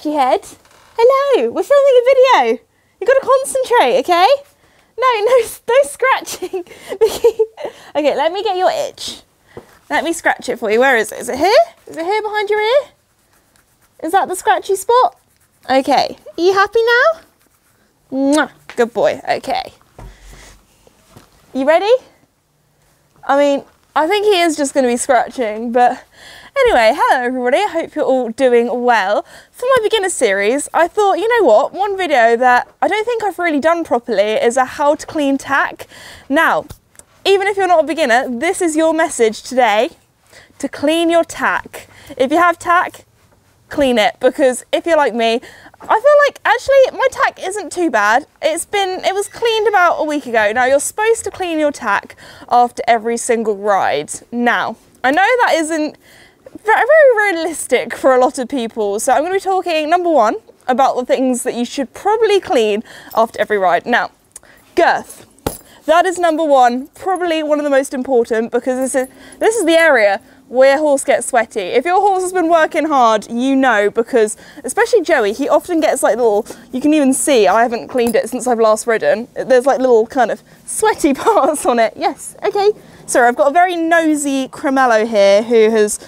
scratchy head. Hello, we're filming a video. You've got to concentrate, okay? No scratching. Okay, let me get your itch. Let me scratch it for you. Where is it? Is it here? Is it here behind your ear? Is that the scratchy spot? Okay, are you happy now? Mwah. Good boy, okay. You ready? I mean, I think he is just gonna be scratching, but anyway, hello everybody. I hope you're all doing well. For my beginner series, I thought, you know what? One video that I don't think I've really done properly is a how to clean tack. Now, even if you're not a beginner, this is your message today to clean your tack. If you have tack, clean it, because if you're like me, I feel like actually my tack isn't too bad. It was cleaned about a week ago. Now you're supposed to clean your tack after every single ride. Now, I know that isn't very realistic for a lot of people. So I'm gonna be talking, number one, about the things that you should probably clean after every ride. Now, girth. That is number one, probably one of the most important, because this is the area where horse gets sweaty. If your horse has been working hard, you know, because especially Joey, he often gets like little, you can even see, I haven't cleaned it since I've last ridden. There's like little kind of sweaty parts on it. Yes, okay. Sorry, I've got a very nosy Cremello here who has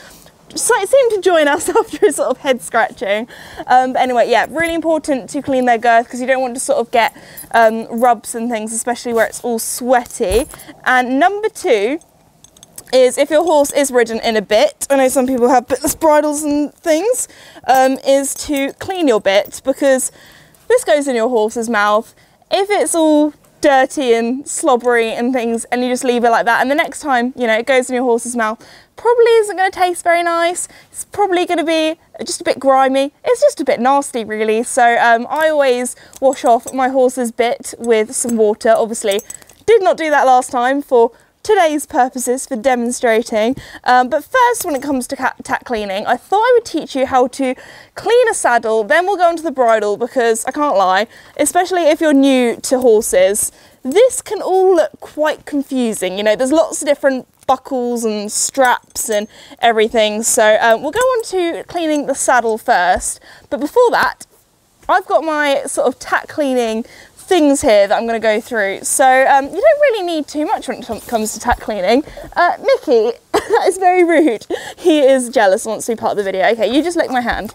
seemed to join us after a sort of head scratching. But anyway, yeah, really important to clean their girth because you don't want to sort of get rubs and things, especially where it's all sweaty. And number two, is if your horse is ridden in a bit, I know some people have bitless bridles and things, is to clean your bit, because this goes in your horse's mouth. If it's all dirty and slobbery and things and you just leave it like that, and the next time, you know, it goes in your horse's mouth, probably isn't going to taste very nice. It's probably going to be just a bit grimy. It's just a bit nasty, really. So I always wash off my horse's bit with some water. Obviously did not do that last time for today's purposes, for demonstrating, but first, when it comes to tack cleaning, I thought I would teach you how to clean a saddle, then we'll go into the bridle, because I can't lie, especially if you're new to horses, this can all look quite confusing. You know, there's lots of different buckles and straps and everything, so we'll go on to cleaning the saddle first, but before that, I've got my sort of tack cleaning things here that I'm going to go through. So you don't really need too much when it comes to tack cleaning. Mickey, that is very rude. He is jealous, wants to be part of the video. Okay, you just lick my hand.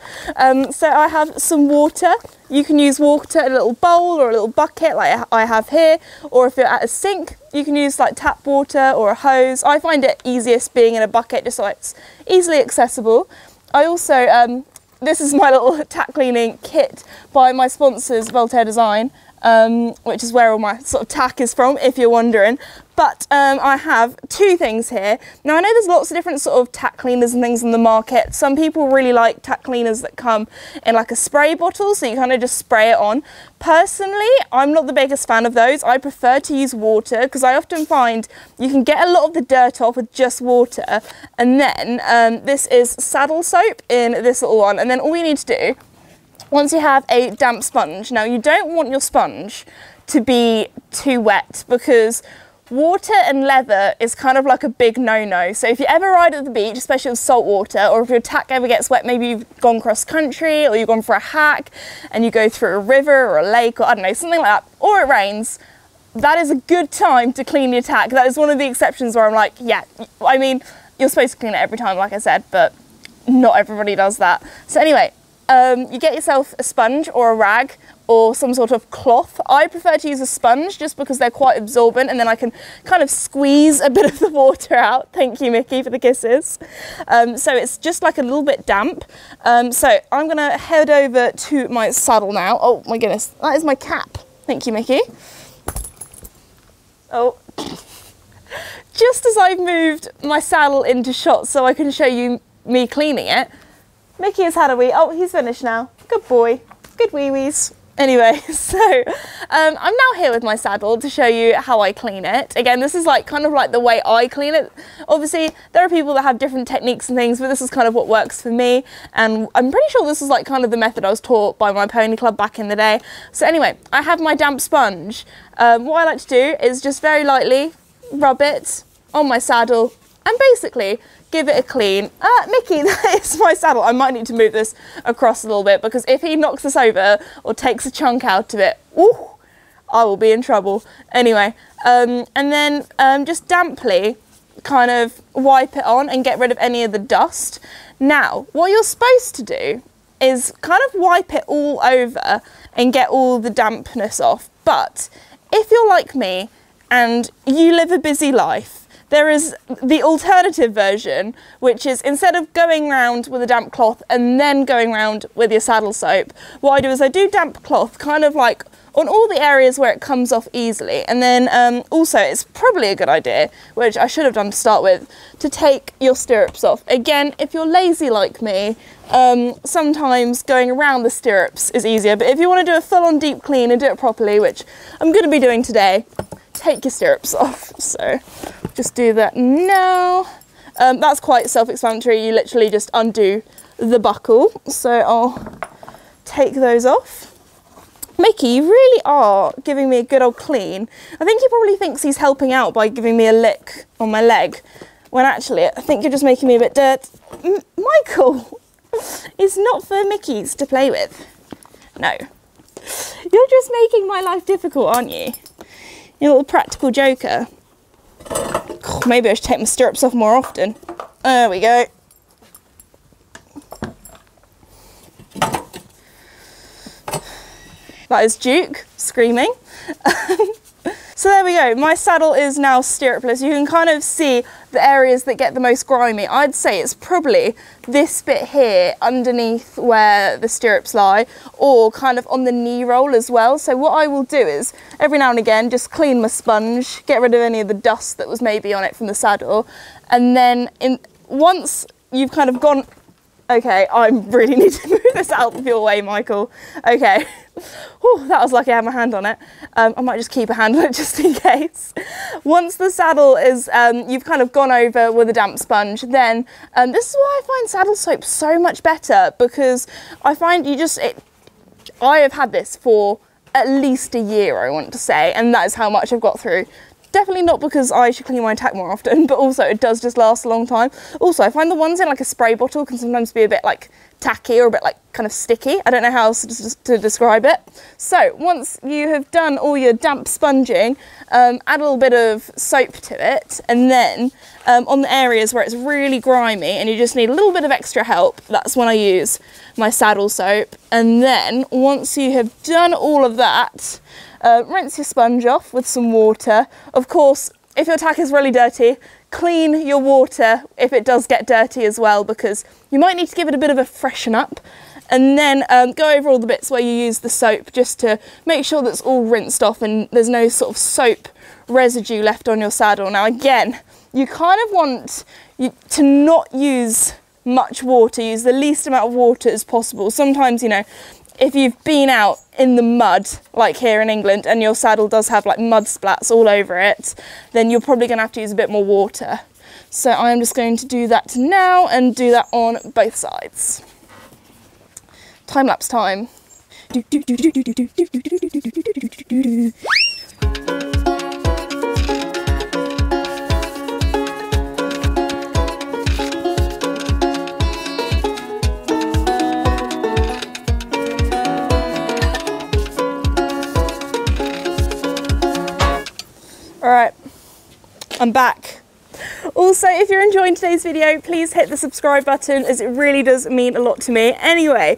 So I have some water. You can use water in a little bowl or a little bucket like I have here, or if you're at a sink, you can use like tap water or a hose. I find it easiest being in a bucket, just so it's easily accessible. I also, this is my little tack cleaning kit by my sponsors, Voltaire Design. Which is where all my sort of tack is from, if you're wondering. But I have two things here. Now, I know there's lots of different sort of tack cleaners and things in the market. Some people really like tack cleaners that come in like a spray bottle, so you kind of just spray it on. Personally, I'm not the biggest fan of those. I prefer to use water, because I often find you can get a lot of the dirt off with just water. And then this is saddle soap in this little one. And then all you need to do, once you have a damp sponge, now you don't want your sponge to be too wet, because water and leather is kind of like a big no-no. So if you ever ride at the beach, especially with salt water, or if your tack ever gets wet, maybe you've gone cross country or you've gone for a hack and you go through a river or a lake or I don't know, something like that, or it rains, that is a good time to clean your tack. That is one of the exceptions where I'm like, yeah, I mean, you're supposed to clean it every time, like I said, but not everybody does that. So anyway, you get yourself a sponge or a rag or some sort of cloth. I prefer to use a sponge just because they're quite absorbent, and then I can kind of squeeze a bit of the water out. Thank you, Mickey, for the kisses. So it's just like a little bit damp. So I'm going to head over to my saddle now. Oh my goodness, that is my cap. Thank you, Mickey. Oh. Just as I've moved my saddle into shot so I can show you me cleaning it, Mickey has had a wee. Oh, he's finished now. Good boy. Good wee-wees. Anyway, so I'm now here with my saddle to show you how I clean it. Again, this is like kind of like the way I clean it. Obviously, there are people that have different techniques and things, but this is kind of what works for me. And I'm pretty sure this is like kind of the method I was taught by my pony club back in the day. So anyway, I have my damp sponge. What I like to do is just very lightly rub it on my saddle and basically give it a clean. Mickey, that is my saddle. I might need to move this across a little bit, because if he knocks this over or takes a chunk out of it, ooh, I will be in trouble. Anyway, and then just damply kind of wipe it on and get rid of any of the dust. Now, what you're supposed to do is kind of wipe it all over and get all the dampness off. But if you're like me and you live a busy life, there is the alternative version, which is instead of going round with a damp cloth and then going round with your saddle soap, what I do is I do damp cloth kind of like on all the areas where it comes off easily. And then also it's probably a good idea, which I should have done to start with, to take your stirrups off. Again, if you're lazy like me, sometimes going around the stirrups is easier. But if you want to do a full on deep clean and do it properly, which I'm going to be doing today, take your stirrups off. So just do that now. That's quite self-explanatory. You literally just undo the buckle. So I'll take those off. Mickey, you really are giving me a good old clean. I think he probably thinks he's helping out by giving me a lick on my leg, when actually I think you're just making me a bit dirt. Michael, it's not for Mickeys to play with. No. You're just making my life difficult, aren't you? You little practical joker. Oh, maybe I should take my stirrups off more often. There we go. That is Duke screaming. So there we go, my saddle is now stirrupless. You can kind of see the areas that get the most grimy. I'd say it's probably this bit here underneath where the stirrups lie, or kind of on the knee roll as well. So what I will do is every now and again just clean my sponge, get rid of any of the dust that was maybe on it from the saddle. And then once you've kind of gone, okay, I really need to move this out of your way, Michael. Okay, whew, that was lucky I had my hand on it. I might just keep a hand on it just in case. Once the saddle is, you've kind of gone over with a damp sponge, then this is why I find saddle soap so much better, because I find you just, I have had this for at least a year, I want to say, and that is how much I've got through. Definitely not because I should clean my tack more often, but also it does just last a long time. Also, I find the ones in like a spray bottle can sometimes be a bit like tacky or a bit like kind of sticky. I don't know how else to describe it. So once you have done all your damp sponging, add a little bit of soap to it. And then on the areas where it's really grimy and you just need a little bit of extra help, that's when I use my saddle soap. And then once you have done all of that, rinse your sponge off with some water. Of course, if your tack is really dirty, clean your water if it does get dirty as well, because you might need to give it a bit of a freshen up. And then go over all the bits where you use the soap just to make sure that's all rinsed off and there's no sort of soap residue left on your saddle. Now again, you kind of want to not use much water, use the least amount of water as possible. Sometimes, you know, if you've been out in the mud, like here in England, and your saddle does have like mud splats all over it, then you're probably gonna have to use a bit more water. So I'm just going to do that now and do that on both sides. Time lapse time. Alright, I'm back. Also, if you're enjoying today's video, please hit the subscribe button, as it really does mean a lot to me. Anyway,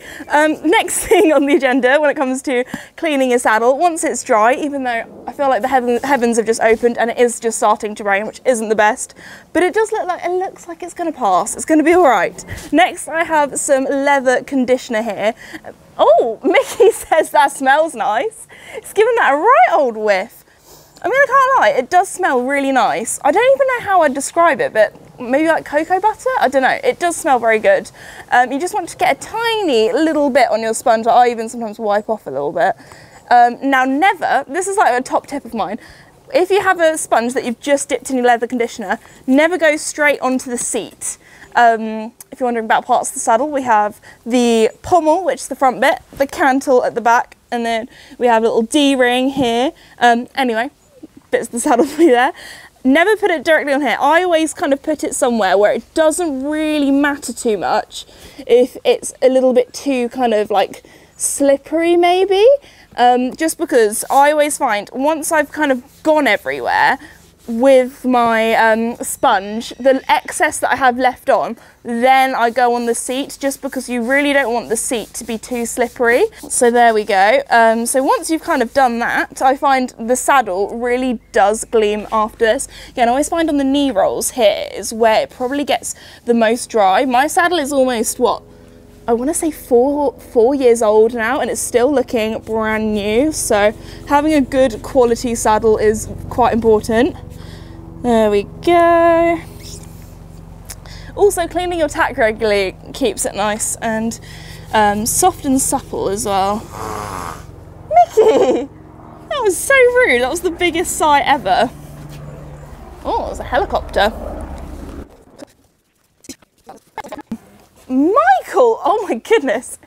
next thing on the agenda when it comes to cleaning your saddle, once it's dry, even though I feel like the heavens have just opened and it is just starting to rain, which isn't the best, but it does look like, it looks like it's gonna pass. It's gonna be all right. Next, I have some leather conditioner here. Oh, Mickey says that smells nice. It's given that a right old whiff. I mean, I can't lie, it does smell really nice. I don't even know how I'd describe it, but maybe like cocoa butter? I don't know, it does smell very good. You just want to get a tiny little bit on your sponge. I even sometimes wipe off a little bit. Now never, this is like a top tip of mine, if you have a sponge that you've just dipped in your leather conditioner, never go straight onto the seat. If you're wondering about parts of the saddle, we have the pommel, which is the front bit, the cantle at the back, and then we have a little D-ring here. Anyway. Bits of the saddle for you there. Never put it directly on here. I always kind of put it somewhere where it doesn't really matter too much if it's a little bit too kind of like slippery maybe, just because I always find once I've kind of gone everywhere with my sponge, the excess that I have left on, then I go on the seat, just because you really don't want the seat to be too slippery. So there we go. So once you've kind of done that, I find the saddle really does gleam after this. Again, I always find on the knee rolls here is where it probably gets the most dry. My saddle is almost, what, I want to say four years old now, and it's still looking brand new. So having a good quality saddle is quite important. There we go. Also, cleaning your tack regularly keeps it nice and soft and supple as well. Mickey! That was so rude. That was the biggest sigh ever. Oh, there's a helicopter. Michael! Oh my goodness.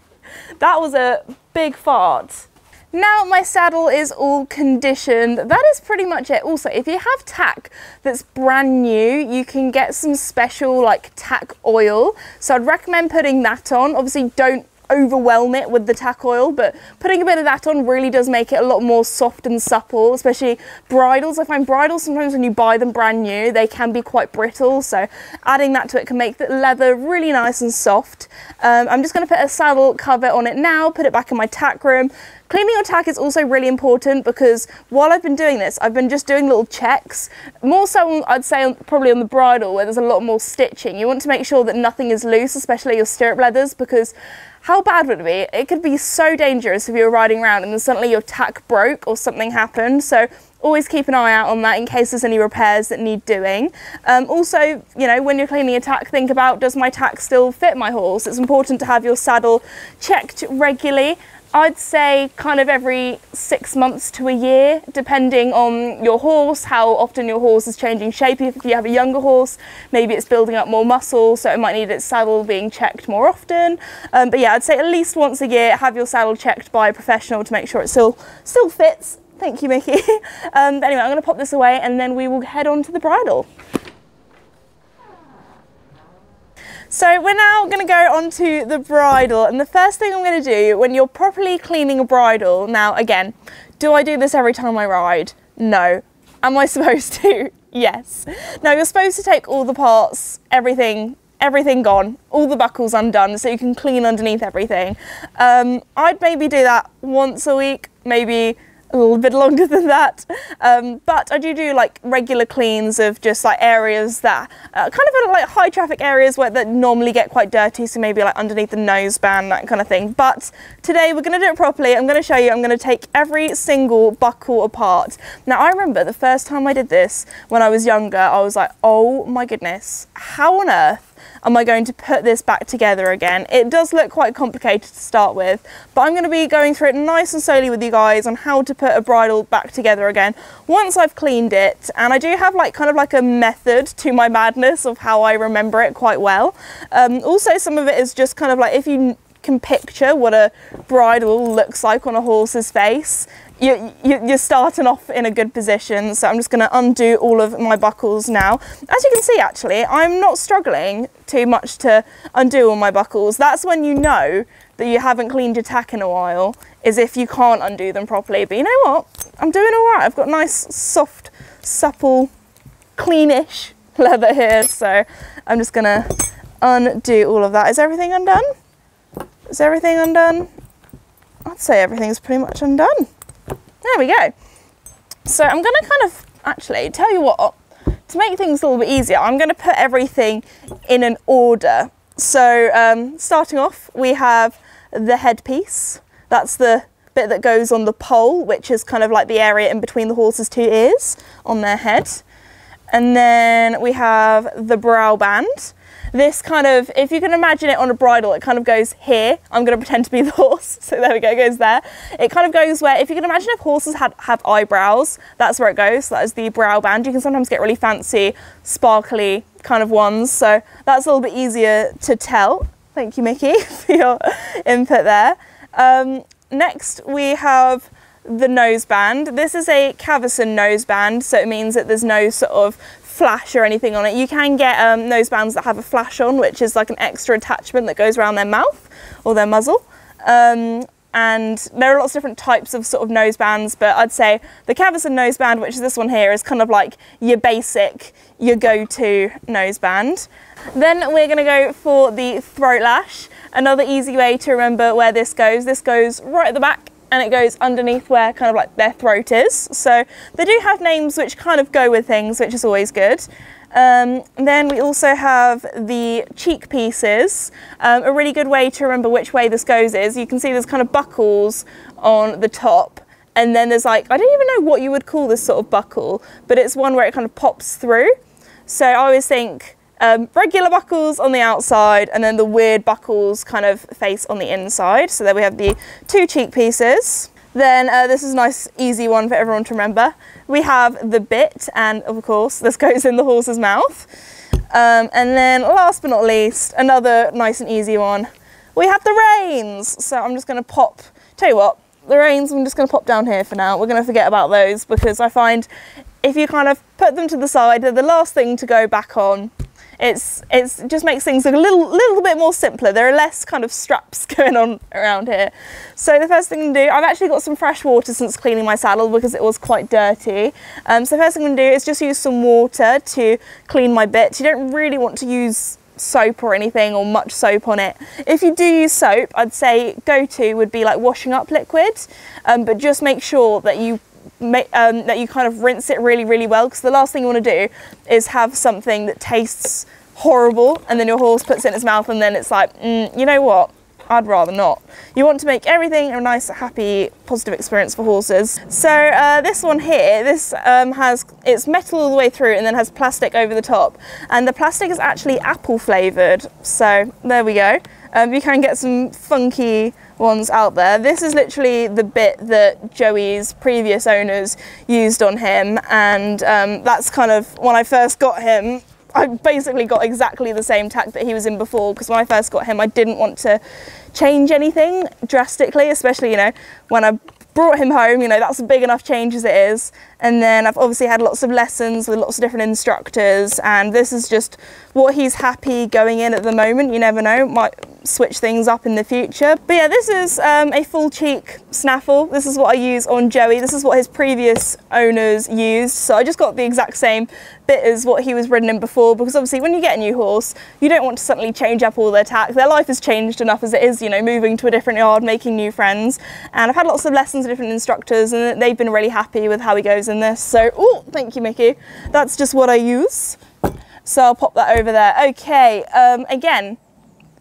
That was a big fart. Now my saddle is all conditioned. That is pretty much it. Also, if you have tack that's brand new, you can get some special like tack oil. So I'd recommend putting that on. Obviously don't overwhelm it with the tack oil, but putting a bit of that on really does make it a lot more soft and supple, especially bridles. I find bridles sometimes when you buy them brand new, they can be quite brittle, so adding that to it can make the leather really nice and soft. I'm just going to put a saddle cover on it now, put it back in my tack room. Cleaning your tack is also really important, because while I've been doing this, I've been just doing little checks. More so, I'd say, probably on the bridle where there's a lot more stitching. You want to make sure that nothing is loose, especially your stirrup leathers, because how bad would it be? It could be so dangerous if you were riding around and then suddenly your tack broke or something happened. So always keep an eye out on that in case there's any repairs that need doing. Also, you know, when you're cleaning your tack, think about, does my tack still fit my horse? It's important to have your saddle checked regularly. I'd say kind of every 6 months to a year, depending on your horse, how often your horse is changing shape. If you have a younger horse, maybe it's building up more muscle, so it might need its saddle being checked more often. But yeah, I'd say at least once a year, have your saddle checked by a professional to make sure it still fits. Thank you, Mickey. But anyway, I'm going to pop this away and then we will head on to the bridle. So we're now going to go on to the bridle, and the first thing I'm going to do when you're properly cleaning a bridle, now again, do I do this every time I ride? No. Am I supposed to? Yes. Now you're supposed to take all the parts, everything gone, all the buckles undone, so you can clean underneath everything. I'd maybe do that once a week, maybe a little bit longer than that, but I do like regular cleans of just like areas that kind of like high traffic areas where that normally get quite dirty, so maybe like underneath the noseband, that kind of thing. But today we're going to do it properly. I'm going to show you, I'm going to take every single buckle apart. Now I remember the first time I did this when I was younger, I was like, oh my goodness, how on earth am I going to put this back together again? It does look quite complicated to start with, but I'm going to be going through it nice and slowly with you guys on how to put a bridle back together again once I've cleaned it. And I do have like kind of like a method to my madness of how I remember it quite well. Also, some of it is just kind of like, if you can picture what a bridle looks like on a horse's face, you're starting off in a good position. So I'm just going to undo all of my buckles now. As you can see, actually, I'm not struggling too much to undo all my buckles. That's when you know that you haven't cleaned your tack in a while, is if you can't undo them properly. But you know what? I'm doing all right. I've got nice, soft, supple, cleanish leather here. So I'm just going to undo all of that. Is everything undone? Is everything undone? I'd say everything's pretty much undone. There we go. So I'm going to kind of, actually, tell you what, to make things a little bit easier, I'm going to put everything in an order. So starting off, we have the headpiece. That's the bit that goes on the pole, which is kind of like the area in between the horse's two ears on their head. And then we have the brow band. This kind of, if you can imagine it on a bridle, it kind of goes here. I'm going to pretend to be the horse, so there we go, it goes there. It kind of goes where, if you can imagine if horses have eyebrows, that's where it goes. That is the brow band. You can sometimes get really fancy, sparkly kind of ones, so that's a little bit easier to tell. Thank you, Mickey, for your input there. Next, we have the noseband. This is a Caverson noseband, so it means that there's no sort of flash or anything on it. You can get nosebands that have a flash on, which is like an extra attachment that goes around their mouth or their muzzle. And there are lots of different types of sort of nosebands, but I'd say the Caverson noseband, which is this one here, is kind of like your basic, your go-to noseband. Then we're going to go for the throat lash. Another easy way to remember where this goes right at the back and it goes underneath where kind of like their throat is. So they do have names which kind of go with things, which is always good. Then we also have the cheek pieces. A really good way to remember which way this goes is, you can see there's kind of buckles on the top, and then there's like, I don't even know what you would call this sort of buckle, but it's one where it kind of pops through. So I always think regular buckles on the outside and then the weird buckles kind of face on the inside. So there we have the two cheek pieces. Then this is a nice easy one for everyone to remember. We have the bit, and of course this goes in the horse's mouth. And then last but not least, another nice and easy one, we have the reins. So I'm just going to pop, tell you what, the reins I'm just going to pop down here for now. We're going to forget about those because I find if you kind of put them to the side, they're the last thing to go back on. It's just makes things look a little bit more simpler. There are less kind of straps going on around here. So the first thing to do, I've actually got some fresh water since cleaning my saddle because it was quite dirty. So the first thing I'm going to do is just use some water to clean my bit. You don't really want to use soap or anything or much soap on it. If you do use soap, I'd say go-to would be like washing up liquid, but just make sure that you kind of rinse it really well, because the last thing you want to do is have something that tastes horrible and then your horse puts it in its mouth and then it's like, you know what, I'd rather not. You want to make everything a nice, happy, positive experience for horses. So this one here, this it's metal all the way through and then has plastic over the top, and the plastic is actually apple flavoured, so there we go. You can get some funky ones out there. This is literally the bit that Joey's previous owners used on him, and that's kind of, when I first got him, I basically got exactly the same tack that he was in before, because when I first got him I didn't want to change anything drastically, especially, you know, when I brought him home, you know, that's a big enough change as it is. And then I've obviously had lots of lessons with lots of different instructors, and this is just what he's happy going in at the moment. You never know, might switch things up in the future. But yeah, this is a full cheek snaffle. This is what I use on Joey. This is what his previous owners used. So I just got the exact same bit as what he was ridden in before, because obviously when you get a new horse, you don't want to suddenly change up all their tack. Their life has changed enough as it is, you know, moving to a different yard, making new friends. And I've had lots of lessons with different instructors and they've been really happy with how he goes in this. So, oh, thank you, Mickey. That's just what I use. So I'll pop that over there. Okay, again,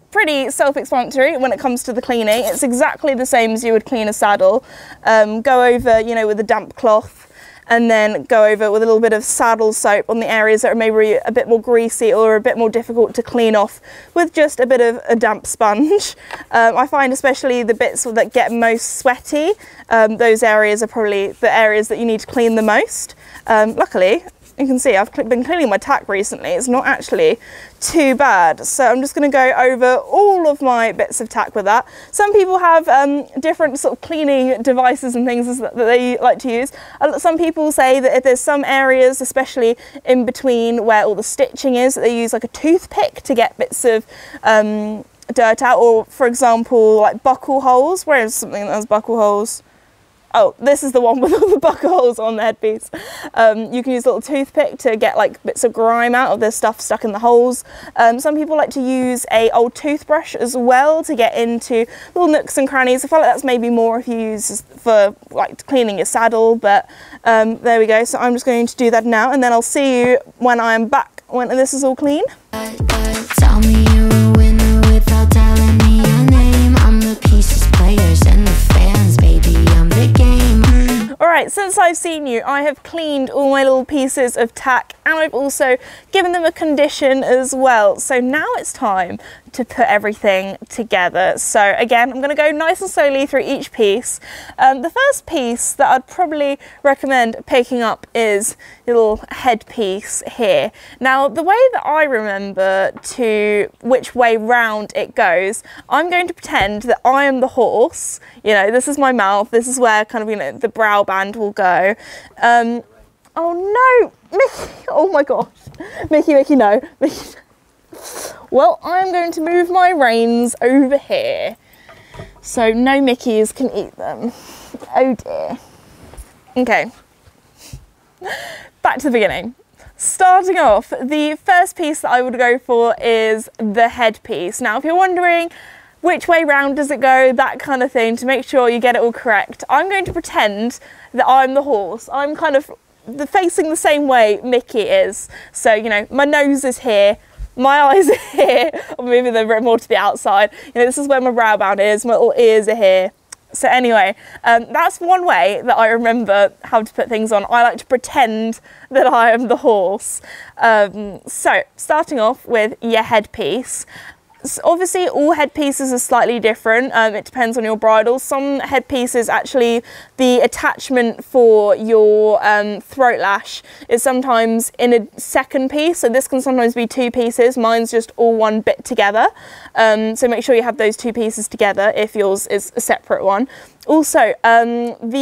pretty self-explanatory when it comes to the cleaning. It's exactly the same as you would clean a saddle. Go over, you know, with a damp cloth, and then go over with a little bit of saddle soap on the areas that are maybe a bit more greasy or a bit more difficult to clean off with just a bit of a damp sponge. I find especially the bits that get most sweaty, those areas are probably the areas that you need to clean the most. Luckily, you can see I've been cleaning my tack recently. It's not actually too bad. So I'm just going to go over all of my bits of tack with that. Some people have different sort of cleaning devices and things that they like to use. Some people say that if there's some areas, especially in between where all the stitching is, they use like a toothpick to get bits of dirt out, or for example, like buckle holes. Where is something that has buckle holes? Oh, this is the one with all the buckle holes on the headpiece. You can use a little toothpick to get like bits of grime out of the stuff stuck in the holes. Some people like to use a old toothbrush as well to get into little nooks and crannies. I feel like that's maybe more if you use for like cleaning your saddle, but there we go. So I'm just going to do that now, and then I'll see you when I'm back when this is all clean. Tell me you're a winner without telling me your name. I'm the pieces, players, and the fans, baby. I'm the game. Alright, since I've seen you, I have cleaned all my little pieces of tack, and I've also given them a condition as well. So now it's time to put everything together. So again, I'm going to go nice and slowly through each piece. The first piece that I'd probably recommend picking up is the little headpiece here. Now, the way that I remember to which way round it goes, I'm going to pretend that I am the horse. You know, this is my mouth, this is where kind of, you know, the brow band will go. Oh no, Mickey, oh my gosh. Mickey, no. Mickey, no. Well, I'm going to move my reins over here so no Mickeys can eat them. Oh dear. Okay, back to the beginning. Starting off, the first piece that I would go for is the headpiece. Now, if you're wondering which way round does it go, that kind of thing, to make sure you get it all correct, I'm going to pretend that I'm the horse. I'm kind of facing the same way Mickey is. So, you know, my nose is here, my eyes are here, or maybe they're more to the outside. You know, this is where my brow band is, my little ears are here. So anyway, that's one way that I remember how to put things on. I like to pretend that I am the horse. So starting off with your headpiece. So obviously all headpieces are slightly different. It depends on your bridle. Some headpieces, actually the attachment for your throat lash is sometimes in a second piece, so this can sometimes be two pieces. Mine's just all one bit together, so make sure you have those two pieces together if yours is a separate one. Also, I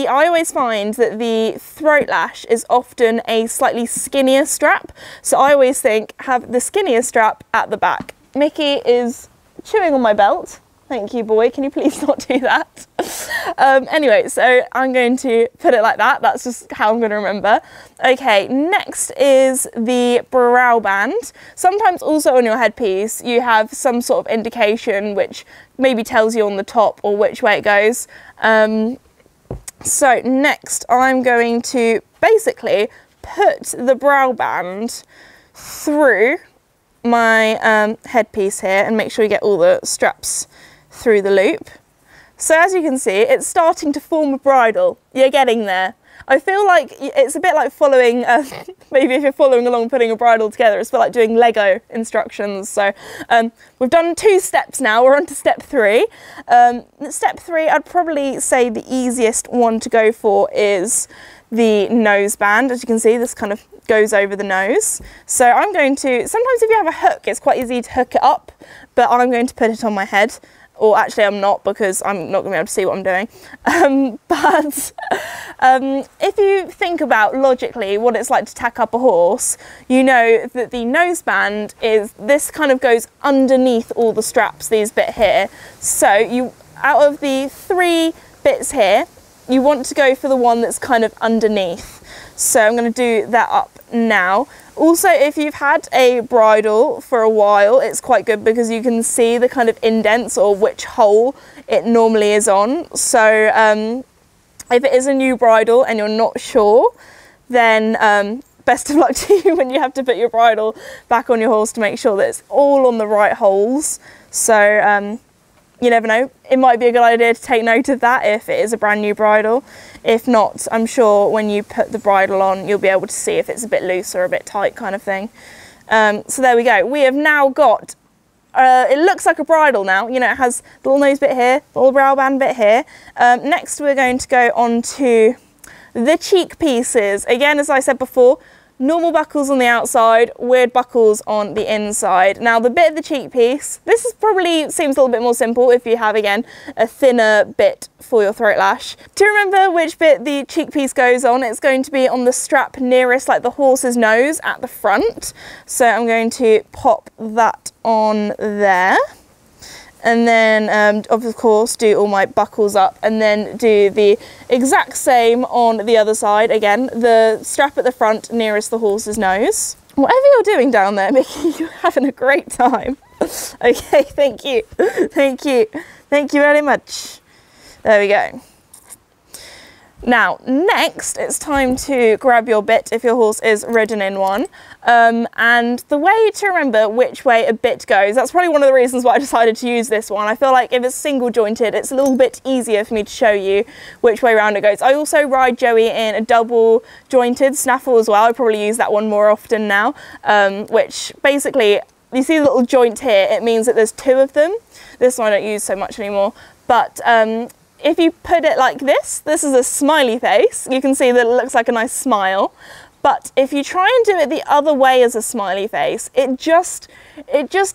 always find that the throat lash is often a slightly skinnier strap, so I always think have the skinnier strap at the back. Mickey is chewing on my belt. Thank you, boy. Can you please not do that? Anyway, so I'm going to put it like that. That's just how I'm going to remember. Okay, next is the brow band. Sometimes also on your headpiece, you have some sort of indication which maybe tells you on the top or which way it goes. So next, I'm going to basically put the brow band through my headpiece here, and make sure you get all the straps through the loop. So as you can see, it's starting to form a bridle. You're getting there. I feel like it's a bit like following, maybe if you're following along putting a bridle together, it's a bit like doing Lego instructions. So we've done two steps now, we're on to step three. Step three, I'd probably say the easiest one to go for is the nose band. As you can see, this kind of goes over the nose. So I'm going to, sometimes if you have a hook, it's quite easy to hook it up, but I'm going to put it on my head. Or actually I'm not, because I'm not going to be able to see what I'm doing. If you think about logically what it's like to tack up a horse, you know that the noseband is, this kind of goes underneath all the straps, these bit here. So you, out of the three bits here, you want to go for the one that's kind of underneath. So I'm going to do that up now. Also, if you've had a bridle for a while, it's quite good because you can see the kind of indents or which hole it normally is on. So if it is a new bridle and you're not sure, then best of luck to you when you have to put your bridle back on your horse to make sure that it's all on the right holes. So you never know, it might be a good idea to take note of that if it is a brand new bridle. If not, I'm sure when you put the bridle on, you'll be able to see if it's a bit loose or a bit tight kind of thing. So there we go. We have now got, it looks like a bridle now. You know, it has the little nose bit here, the little brow band bit here. Next, we're going to go on to the cheek pieces. Again, as I said before, normal buckles on the outside, weird buckles on the inside. Now the bit of the cheek piece, this is probably seems a little bit more simple if you have, again, a thinner bit for your throat lash. To remember which bit the cheek piece goes on, it's going to be on the strap nearest like the horse's nose at the front. So I'm going to pop that on there. And then, of course, do all my buckles up, and then do the exact same on the other side. Again, the strap at the front nearest the horse's nose. Whatever you're doing down there, Mickey, you're having a great time. Okay, thank you. Thank you. Thank you very much. There we go. Now, next, it's time to grab your bit if your horse is ridden in one. And the way to remember which way a bit goes, that's probably one of the reasons why I decided to use this one. I feel like if it's single jointed, it's a little bit easier for me to show you which way around it goes. I also ride Joey in a double jointed snaffle as well. I probably use that one more often now, which basically you see the little joint here, it means that there's two of them. This one I don't use so much anymore, but if you put it like this, this is a smiley face. You can see that it looks like a nice smile. But if you try and do it the other way as a smiley face, it just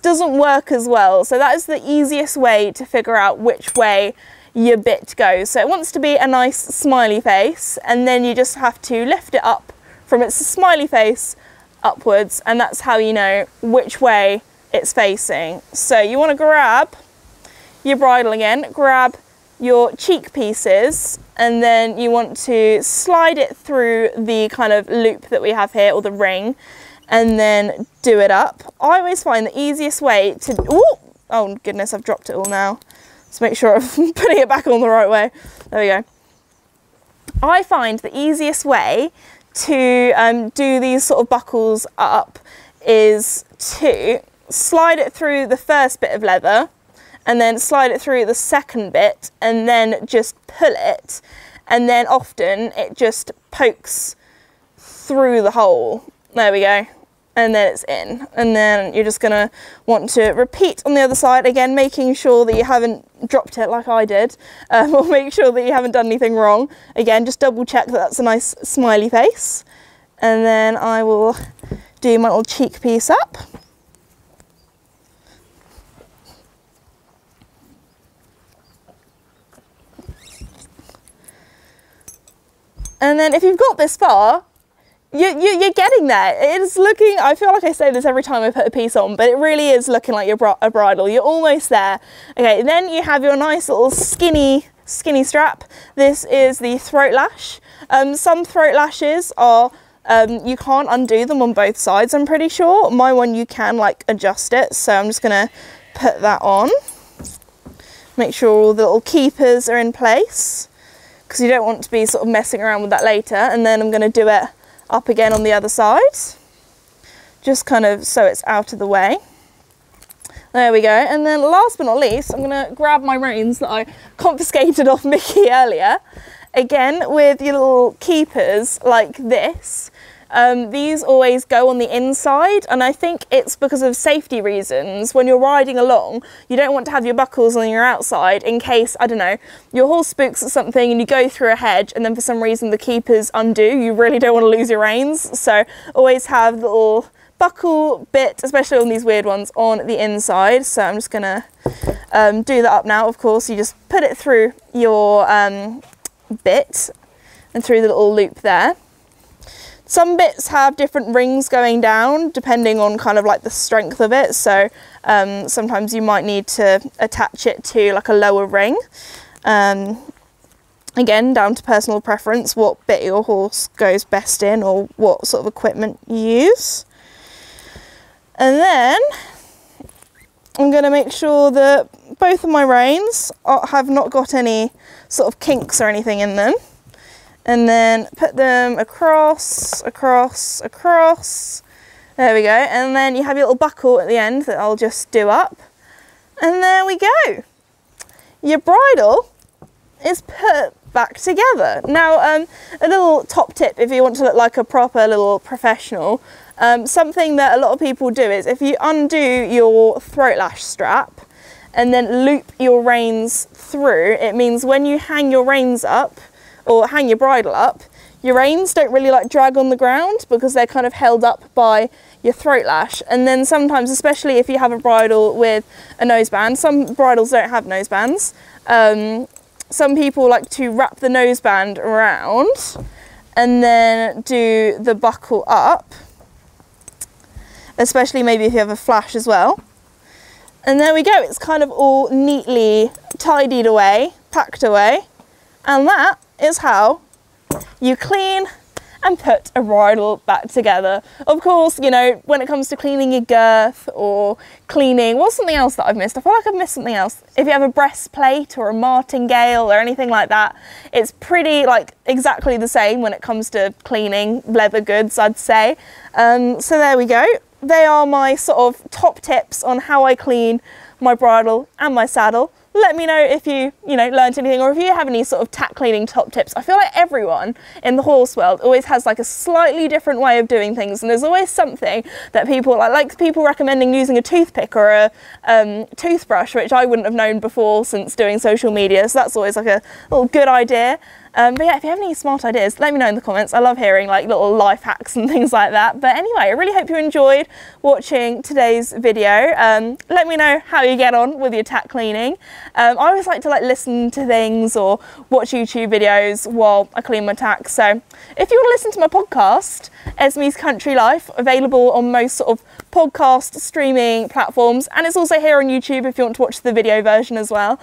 doesn't work as well. So that is the easiest way to figure out which way your bit goes. So it wants to be a nice smiley face, and then you just have to lift it up from its smiley face upwards, and that's how you know which way it's facing. So you want to grab your bridle again, grab your cheek pieces, and then you want to slide it through the kind of loop that we have here, or the ring, and then do it up. I always find the easiest way to, ooh, oh goodness, I've dropped it all now. Let's make sure I'm putting it back on the right way. There we go. I find the easiest way to do these sort of buckles up is to slide it through the first bit of leather, and then slide it through the second bit, and then just pull it, and then often it just pokes through the hole. There we go, and then it's in. And then you're just gonna want to repeat on the other side, again making sure that you haven't dropped it like I did, or make sure that you haven't done anything wrong. Again, just double check that that's a nice smiley face, and then I will do my little cheek piece up. And then if you've got this far, you're getting there. It's looking, I feel like I say this every time I put a piece on, but it really is looking like a bridle. You're almost there. Okay, then you have your nice little skinny strap. This is the throat lash. Some throat lashes are, you can't undo them on both sides, I'm pretty sure. My one, you can like adjust it. So I'm just gonna put that on. Make sure all the little keepers are in place, because you don't want to be sort of messing around with that later. And then I'm gonna do it up again on the other side, just kind of so it's out of the way. There we go. And then last but not least, I'm gonna grab my reins that I confiscated off Mickey earlier. Again, with your little keepers like this. These always go on the inside, and I think it's because of safety reasons. When you're riding along, you don't want to have your buckles on your outside in case, I don't know, your horse spooks at something and you go through a hedge and then for some reason the keepers undo. You really don't want to lose your reins, so always have the little buckle bit, especially on these weird ones, on the inside. So I'm just gonna do that up now. Of course, you just put it through your bit and through the little loop there. Some bits have different rings going down depending on kind of like the strength of it, so sometimes you might need to attach it to like a lower ring. Again, down to personal preference, what bit your horse goes best in or what sort of equipment you use. And then I'm going to make sure that both of my reins have not got any sort of kinks or anything in them. And then put them across, across, across. There we go. And then you have your little buckle at the end that I'll just do up. And there we go. Your bridle is put back together. Now, a little top tip if you want to look like a proper little professional. Something that a lot of people do is if you undo your throat lash strap and then loop your reins through, it means when you hang your reins up, or hang your bridle up, your reins don't really like drag on the ground because they're kind of held up by your throat lash. And then sometimes, especially if you have a bridle with a noseband, some bridles don't have nosebands. Some people like to wrap the noseband around and then do the buckle up, especially maybe if you have a flash as well. And there we go, it's kind of all neatly tidied away, packed away, and that is how you clean and put a bridle back together. Of course, you know, when it comes to cleaning your girth or cleaning, what's something else that I've missed? I feel like I've missed something else. If you have a breastplate or a martingale or anything like that, it's pretty like exactly the same when it comes to cleaning leather goods, I'd say. So there we go. They are my sort of top tips on how I clean my bridle and my saddle. Let me know if you learned anything, or if you have any sort of tack cleaning top tips. I feel like everyone in the horse world always has like a slightly different way of doing things, and there's always something that people like people recommending using a toothpick or a toothbrush, which I wouldn't have known before since doing social media, so that's always like a little good idea. But yeah, if you have any smart ideas, let me know in the comments. I love hearing like little life hacks and things like that. But anyway, I really hope you enjoyed watching today's video. Let me know how you get on with your tack cleaning. I always like to listen to things or watch YouTube videos while I clean my tack. So if you want to listen to my podcast, Esme's Country Life, available on most sort of podcast streaming platforms. And it's also here on YouTube if you want to watch the video version as well.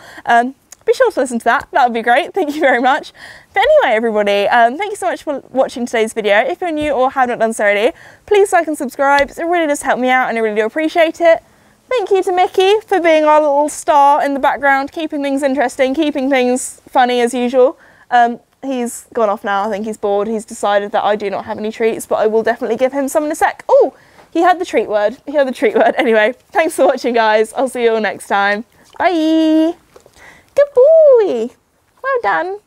Be sure to listen to that, that would be great, thank you very much. But anyway everybody, thank you so much for watching today's video. If you're new or have not done so already, please like and subscribe, it really does help me out and I really do appreciate it. Thank you to Mickey for being our little star in the background, keeping things interesting, keeping things funny as usual. He's gone off now, I think he's bored, he's decided that I do not have any treats, but I will definitely give him some in a sec. Oh, he had the treat word, he had the treat word. Anyway, thanks for watching guys, I'll see you all next time. Bye! Good boy! Well done.